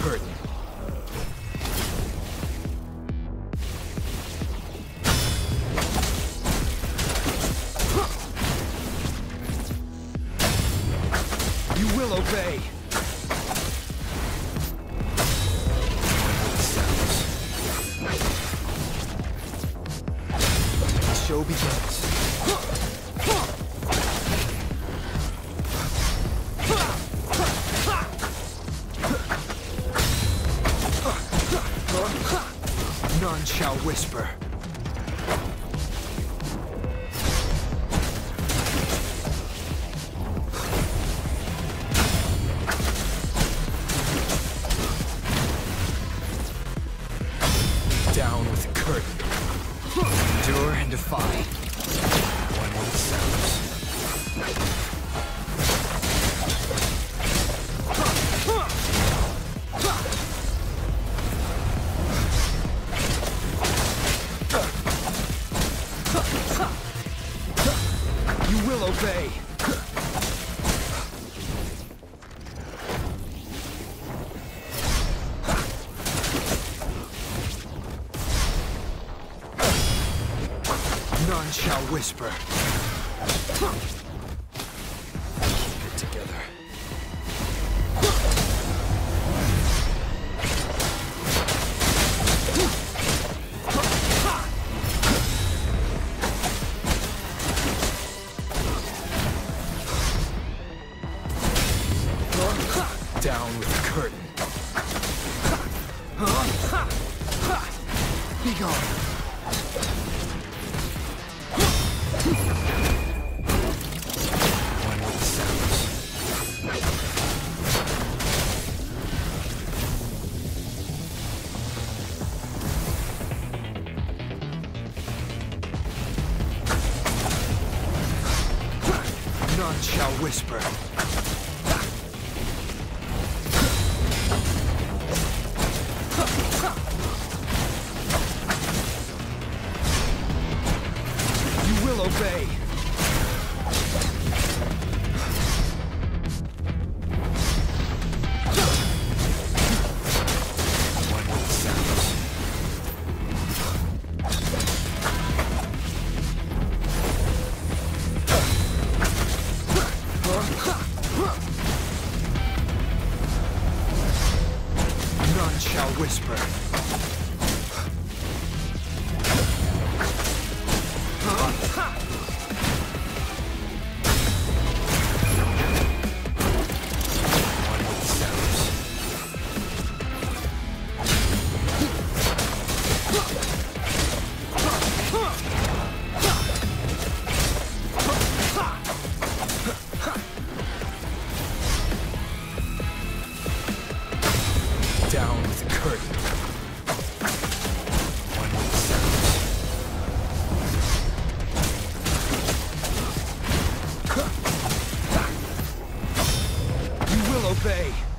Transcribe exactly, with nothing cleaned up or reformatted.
curtain. You will obey. The show begins. None shall whisper. Down with the curtain. Endure and defy. One with sounds. You will obey. None shall whisper. Keep it together. Down with the curtain. Be gone. One with sounds. None shall whisper. Obey. One with sounds. None shall whisper. Down with the curtain. One with sounds. You will obey.